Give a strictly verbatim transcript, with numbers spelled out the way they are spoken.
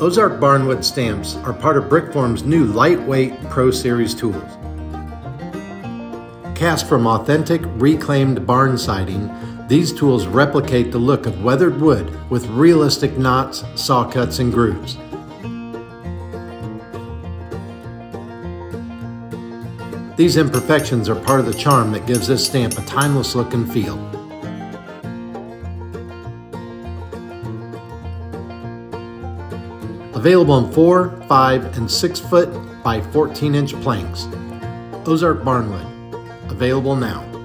Ozark Barnwood stamps are part of Brickform's new lightweight Pro Series tools. Cast from authentic, reclaimed barn siding, these tools replicate the look of weathered wood with realistic knots, saw cuts, and grooves. These imperfections are part of the charm that gives this stamp a timeless look and feel. Available in four, five, and six foot by fourteen inch planks. Ozark Barnwood. Available now.